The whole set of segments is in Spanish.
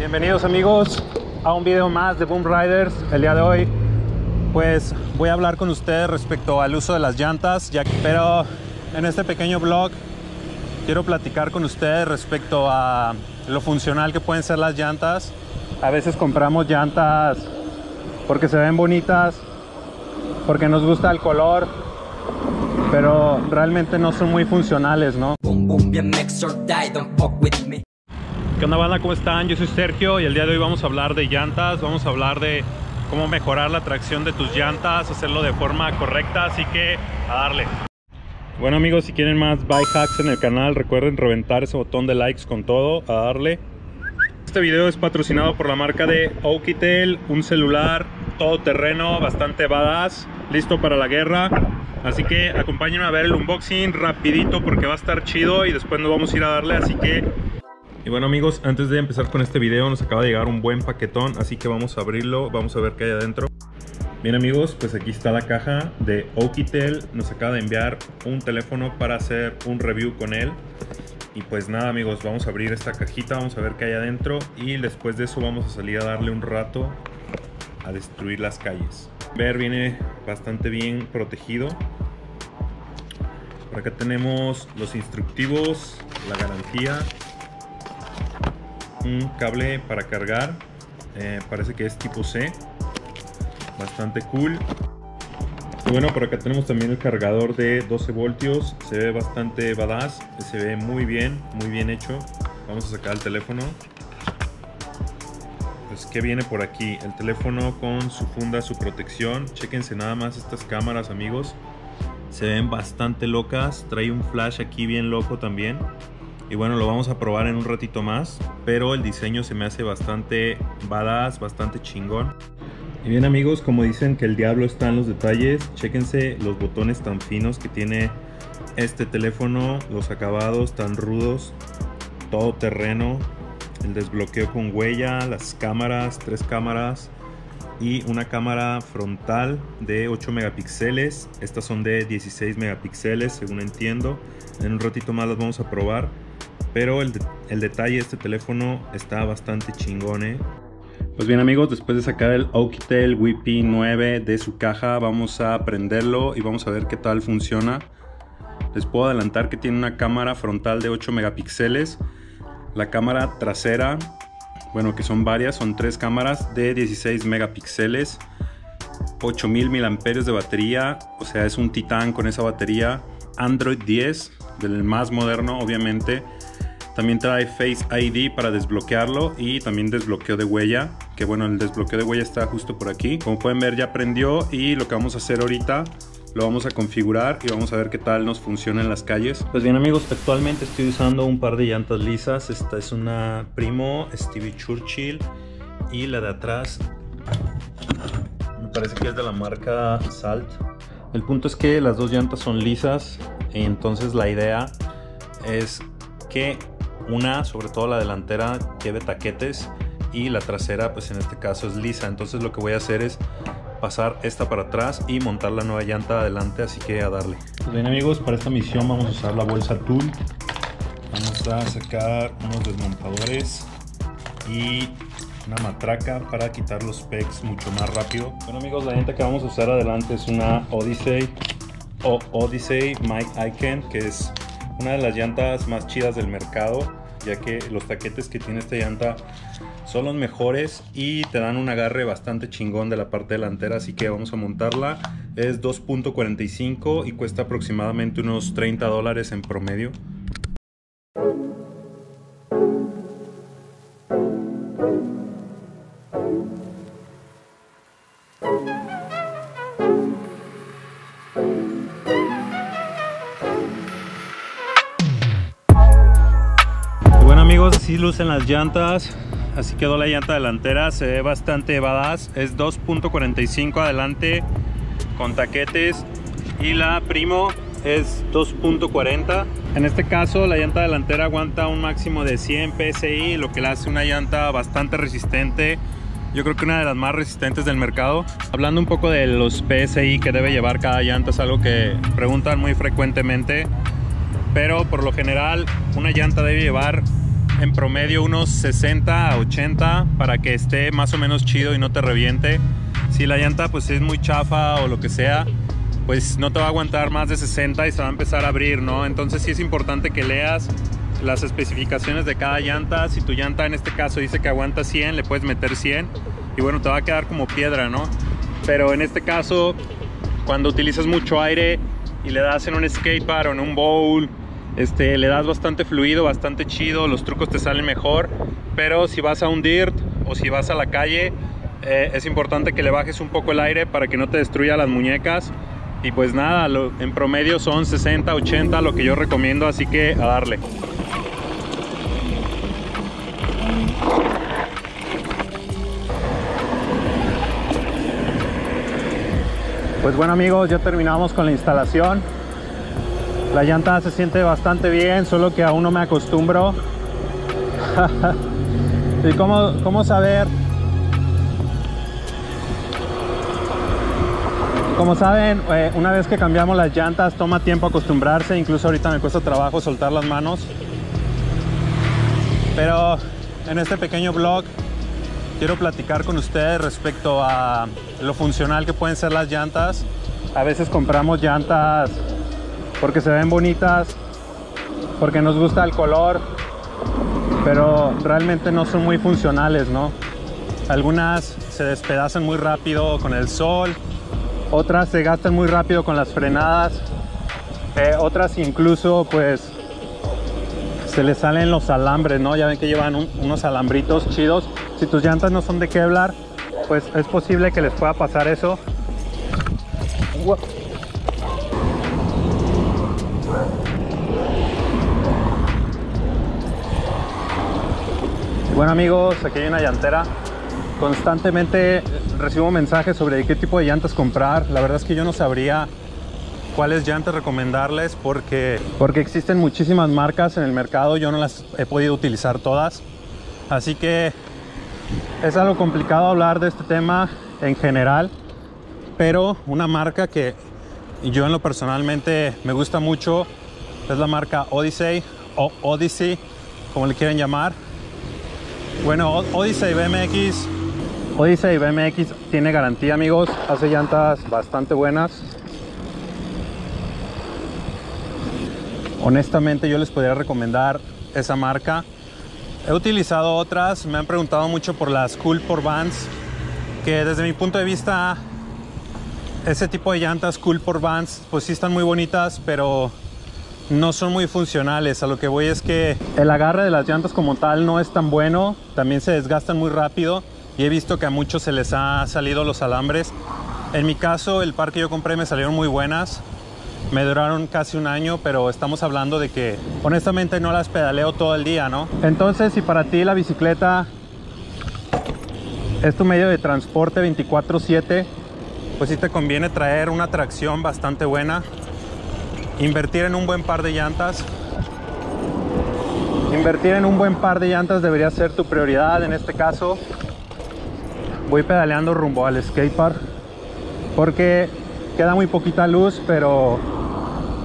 Bienvenidos amigos a un video más de Boom Riders. El día de hoy pues voy a hablar con ustedes respecto al uso de las llantas, pero en este pequeño vlog quiero platicar con ustedes respecto a lo funcional que pueden ser las llantas. A veces compramos llantas porque se ven bonitas, porque nos gusta el color, pero realmente no son muy funcionales, ¿no? ¿Qué onda banda? ¿Cómo están? Yo soy Sergio y el día de hoy vamos a hablar de llantas, vamos a hablar de cómo mejorar la tracción de tus llantas, hacerlo de forma correcta, así que a darle. Bueno amigos, si quieren más bike hacks en el canal, recuerden reventar ese botón de likes con todo, a darle. Este video es patrocinado por la marca de Oukitel, un celular todoterreno bastante badass, listo para la guerra. Así que acompáñenme a ver el unboxing rapidito porque va a estar chido y después nos vamos a ir a darle, así que... Y bueno amigos, antes de empezar con este video nos acaba de llegar un buen paquetón, así que vamos a abrirlo, vamos a ver qué hay adentro. Bien amigos, pues aquí está la caja de Oukitel, nos acaba de enviar un teléfono para hacer un review con él. Y pues nada amigos, vamos a abrir esta cajita, vamos a ver qué hay adentro y después de eso vamos a salir a darle un rato a destruir las calles. Ver, viene bastante bien protegido. Por acá tenemos los instructivos, la garantía, un cable para cargar, parece que es tipo C, bastante cool. Y bueno, por acá tenemos también el cargador de 12 voltios, se ve bastante badass, se ve muy bien hecho. Vamos a sacar el teléfono. Pues que viene por aquí, el teléfono con su funda, su protección. Chéquense nada más estas cámaras amigos, se ven bastante locas, trae un flash aquí bien loco también. Y bueno, lo vamos a probar en un ratito más, pero el diseño se me hace bastante badass, bastante chingón. Y bien amigos, como dicen que el diablo está en los detalles, chéquense los botones tan finos que tiene este teléfono, los acabados tan rudos, todo terreno, el desbloqueo con huella, las cámaras, 3 cámaras y una cámara frontal de 8 megapíxeles. Estas son de 16 megapíxeles, según entiendo. En un ratito más las vamos a probar. Pero el detalle de este teléfono está bastante chingón, ¿eh? Pues bien amigos, después de sacar el Oukitel WP9 de su caja, vamos a prenderlo y vamos a ver qué tal funciona. Les puedo adelantar que tiene una cámara frontal de 8 megapíxeles. La cámara trasera, bueno, que son varias, son 3 cámaras de 16 megapíxeles. 8000 miliamperios de batería, o sea, es un titán con esa batería. Android 10, del más moderno obviamente. También trae Face ID para desbloquearlo y también desbloqueo de huella, que bueno, el desbloqueo de huella está justo por aquí. Como pueden ver ya prendió y lo que vamos a hacer ahorita, lo vamos a configurar y vamos a ver qué tal nos funciona en las calles. Pues bien amigos, actualmente estoy usando un par de llantas lisas. Esta es una Primo, Stevie Churchill, y la de atrás me parece que es de la marca Salt. El punto es que las dos llantas son lisas y entonces la idea es que una, sobre todo la delantera, lleve taquetes y la trasera pues en este caso es lisa. Entonces lo que voy a hacer es pasar esta para atrás y montar la nueva llanta adelante, así que a darle. Pues bien amigos, para esta misión vamos a usar la bolsa tool. Vamos a sacar unos desmontadores y una matraca para quitar los pegs mucho más rápido. Bueno amigos, la llanta que vamos a usar adelante es una Odyssey o Odyssey Mike Aitken, que es una de las llantas más chidas del mercado, ya que los taquetes que tiene esta llanta son los mejores y te dan un agarre bastante chingón de la parte delantera, así que vamos a montarla. Es 2.45 y cuesta aproximadamente unos $30 en promedio. Así lucen las llantas, así quedó la llanta delantera, se ve bastante badass, es 2.45 adelante con taquetes y la Primo es 2.40. En este caso la llanta delantera aguanta un máximo de 100 PSI, lo que la hace una llanta bastante resistente, yo creo que una de las más resistentes del mercado. Hablando un poco de los PSI que debe llevar cada llanta, es algo que preguntan muy frecuentemente, pero por lo general una llanta debe llevar en promedio unos 60 a 80 para que esté más o menos chido y no te reviente. Si la llanta pues es muy chafa o lo que sea, pues no te va a aguantar más de 60 y se va a empezar a abrir, ¿no? Entonces sí es importante que leas las especificaciones de cada llanta. Si tu llanta en este caso dice que aguanta 100, le puedes meter 100 y bueno, te va a quedar como piedra, ¿no? Pero en este caso, cuando utilizas mucho aire y le das en un skatepark o en un bowl, le das bastante fluido, bastante chido, los trucos te salen mejor. Pero si vas a un dirt o si vas a la calle, es importante que le bajes un poco el aire para que no te destruya las muñecas. Y pues nada, en promedio son 60, 80 lo que yo recomiendo, así que a darle. Pues bueno amigos, ya terminamos con la instalación. La llanta se siente bastante bien, solo que aún no me acostumbro. ¿Y cómo saber? Como saben, una vez que cambiamos las llantas toma tiempo acostumbrarse, incluso ahorita me cuesta trabajo soltar las manos. Pero en este pequeño vlog quiero platicar con ustedes respecto a lo funcional que pueden ser las llantas. A veces compramos llantas porque se ven bonitas, porque nos gusta el color, pero realmente no son muy funcionales, ¿no? Algunas se despedazan muy rápido con el sol. Otras se gastan muy rápido con las frenadas, otras incluso pues se les salen los alambres, ¿no? Ya ven que llevan unos alambritos chidos. Si tus llantas no son de Kevlar, pues es posible que les pueda pasar eso. Bueno amigos, aquí hay una llantera. Constantemente recibo mensajes sobre qué tipo de llantas comprar. La verdad es que yo no sabría cuáles llantas recomendarles porque existen muchísimas marcas en el mercado. Yo no las he podido utilizar todas. Así que es algo complicado hablar de este tema en general. Pero una marca que yo en lo personalmente me gusta mucho es la marca Odyssey o Odyssey, como le quieren llamar. Bueno, Odyssey BMX tiene garantía amigos, hace llantas bastante buenas. Honestamente yo les podría recomendar esa marca. He utilizado otras, me han preguntado mucho por las Cool Por Vans, que desde mi punto de vista ese tipo de llantas Cool Por Vans pues sí están muy bonitas, pero no son muy funcionales. A lo que voy es que el agarre de las llantas como tal no es tan bueno, también se desgastan muy rápido. Y he visto que a muchos se les ha salido los alambres. En mi caso, el par que yo compré me salieron muy buenas. Me duraron casi un año, pero estamos hablando de que honestamente no las pedaleo todo el día, ¿no? Entonces, si para ti la bicicleta es tu medio de transporte 24/7, pues sí te conviene traer una tracción bastante buena. Invertir en un buen par de llantas. Invertir en un buen par de llantas debería ser tu prioridad en este caso. Voy pedaleando rumbo al skatepark porque queda muy poquita luz, pero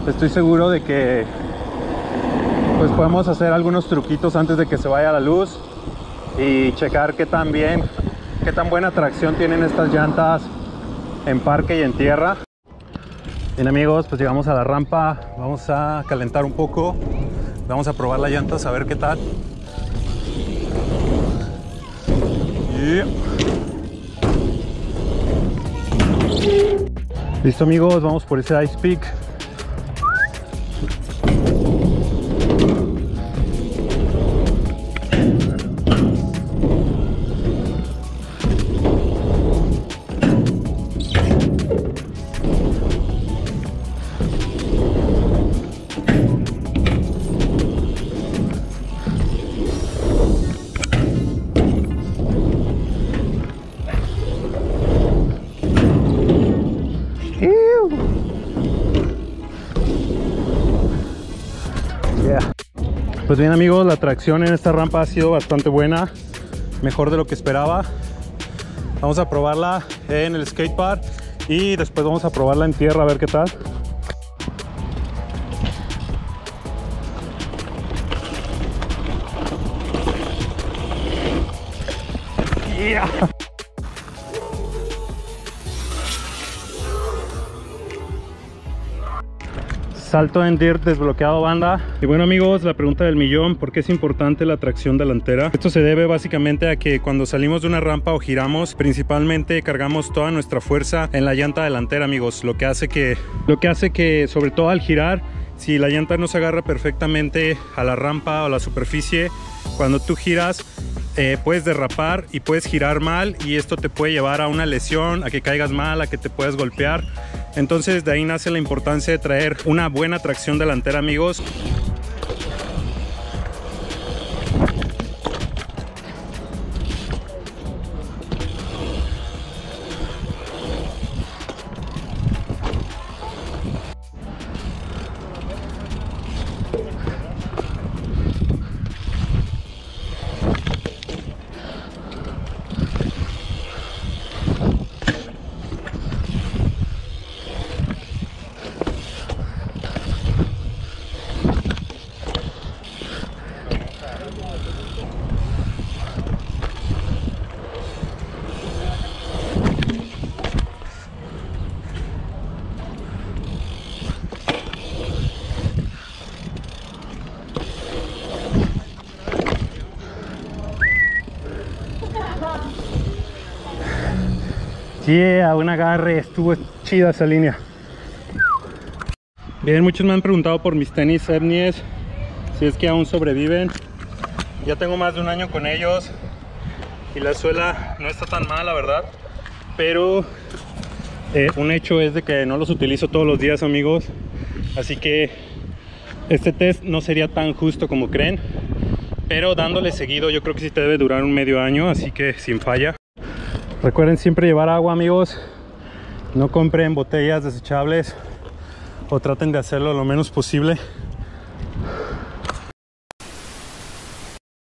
estoy seguro de que pues podemos hacer algunos truquitos antes de que se vaya la luz y checar qué tan buena tracción tienen estas llantas en parque y en tierra. Bien amigos, pues llegamos a la rampa, vamos a calentar un poco, vamos a probar las llantas a ver qué tal. Y... listo amigos, vamos por ese Ice Peak. Pues bien amigos, la tracción en esta rampa ha sido bastante buena, mejor de lo que esperaba. Vamos a probarla en el skatepark y después vamos a probarla en tierra a ver qué tal. Yeah. Salto en dirt desbloqueado, banda. Y bueno, amigos, la pregunta del millón: ¿por qué es importante la tracción delantera? Esto se debe básicamente a que cuando salimos de una rampa o giramos, principalmente cargamos toda nuestra fuerza en la llanta delantera, amigos, lo que hace que sobre todo al girar, si la llanta no se agarra perfectamente a la rampa o a la superficie, cuando tú giras puedes derrapar y puedes girar mal, y esto te puede llevar a una lesión, a que caigas mal, a que te puedas golpear. Entonces de ahí nace la importancia de traer una buena tracción delantera, amigos. Yeah, buen agarre, estuvo chida esa línea. Bien, muchos me han preguntado por mis tenis Ebnies, si es que aún sobreviven. Ya tengo más de un año con ellos y la suela no está tan mal, la verdad. Pero un hecho es de que no los utilizo todos los días, amigos. Así que este test no sería tan justo como creen. Pero dándole seguido, yo creo que sí te debe durar un medio año, así que sin falla. Recuerden siempre llevar agua, amigos. No compren botellas desechables o traten de hacerlo lo menos posible.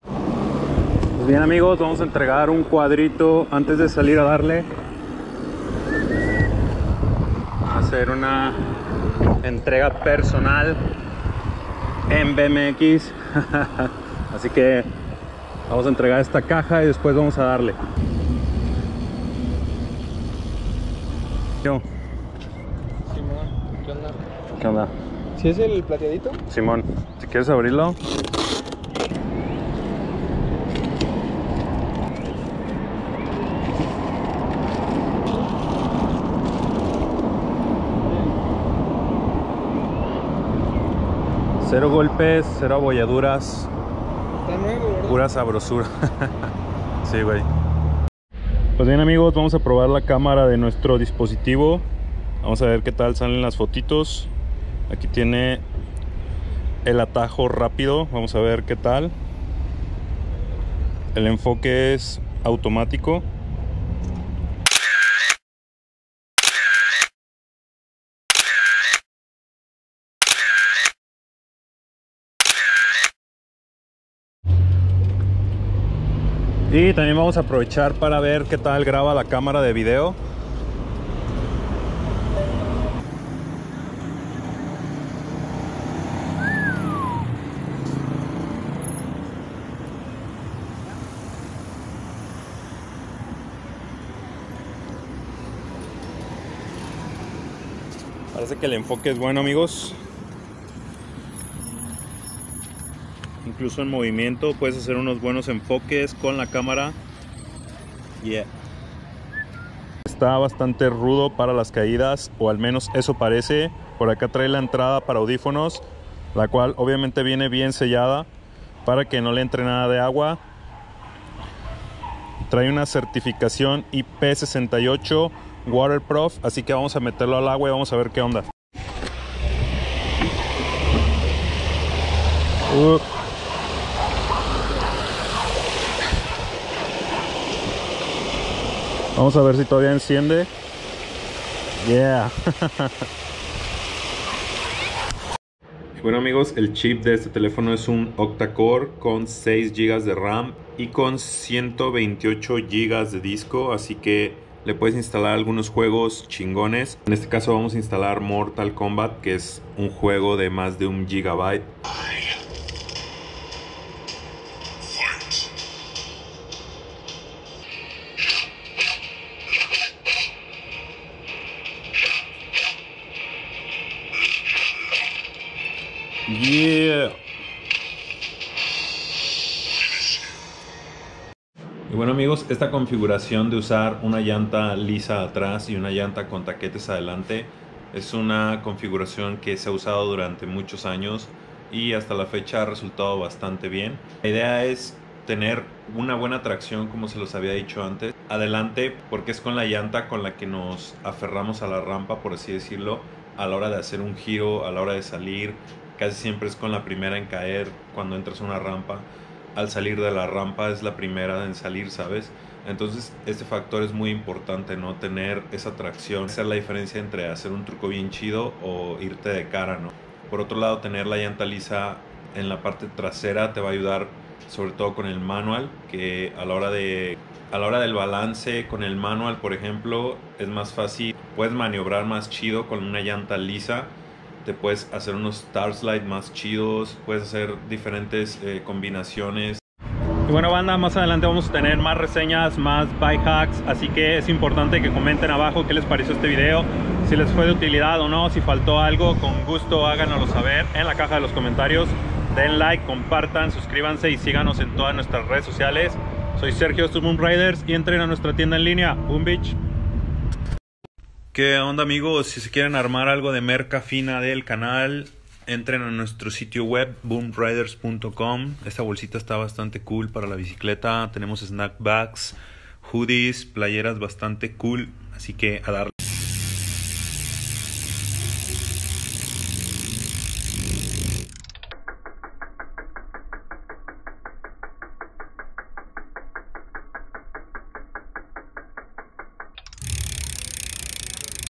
Pues bien, amigos, vamos a entregar un cuadrito antes de salir a darle. Vamos a hacer una entrega personal en BMX. Así que vamos a entregar esta caja y después vamos a darle. Yo. Simón, ¿qué onda? ¿Qué onda? ¿Sí es el plateadito? Simón, si quieres abrirlo. Cero golpes, cero abolladuras. Está nuevo, ¿verdad? Pura sabrosura. Sí, güey. Pues bien, amigos, vamos a probar la cámara de nuestro dispositivo. Vamos a ver qué tal salen las fotitos. Aquí tiene el atajo rápido. Vamos a ver qué tal. El enfoque es automático. Y también vamos a aprovechar para ver qué tal graba la cámara de video. Parece que el enfoque es bueno, amigos. Incluso en movimiento puedes hacer unos buenos enfoques con la cámara. Yeah. Está bastante rudo para las caídas, o al menos eso parece. Por acá trae la entrada para audífonos, la cual obviamente viene bien sellada para que no le entre nada de agua. Trae una certificación IP68 waterproof, así que vamos a meterlo al agua y vamos a ver qué onda. Vamos a ver si todavía enciende. Yeah. Bueno, amigos, el chip de este teléfono es un octa-core con 6 GB de RAM y con 128 GB de disco, así que le puedes instalar algunos juegos chingones. En este caso vamos a instalar Mortal Kombat, que es un juego de más de 1 GB. Yeah. Y bueno amigos, esta configuración de usar una llanta lisa atrás y una llanta con taquetes adelante es una configuración que se ha usado durante muchos años y hasta la fecha ha resultado bastante bien. La idea es tener una buena tracción, como se los había dicho antes, adelante, porque es con la llanta con la que nos aferramos a la rampa, por así decirlo, a la hora de hacer un giro, a la hora de salir. Casi siempre es con la primera en caer cuando entras a una rampa. Al salir de la rampa es la primera en salir, ¿sabes? Entonces este factor es muy importante, ¿no? Tener esa tracción, hacer la diferencia entre hacer un truco bien chido o irte de cara, ¿no? Por otro lado, tener la llanta lisa en la parte trasera te va a ayudar sobre todo con el manual, que a la hora del balance con el manual, por ejemplo, es más fácil. Puedes maniobrar más chido con una llanta lisa, te puedes hacer unos star slide más chidos, puedes hacer diferentes combinaciones. Y bueno banda, más adelante vamos a tener más reseñas, más bike hacks, así que es importante que comenten abajo qué les pareció este video, si les fue de utilidad o no, si faltó algo, con gusto háganoslo saber en la caja de los comentarios. Den like, compartan, suscríbanse y síganos en todas nuestras redes sociales. Soy Sergio, estos Boom Riders, y entren a nuestra tienda en línea, Boom Beach. ¿Qué onda amigos? Si se quieren armar algo de merca fina del canal, entren a nuestro sitio web, boomriders.com. Esta bolsita está bastante cool para la bicicleta. Tenemos snack bags, hoodies, playeras bastante cool. Así que a darle.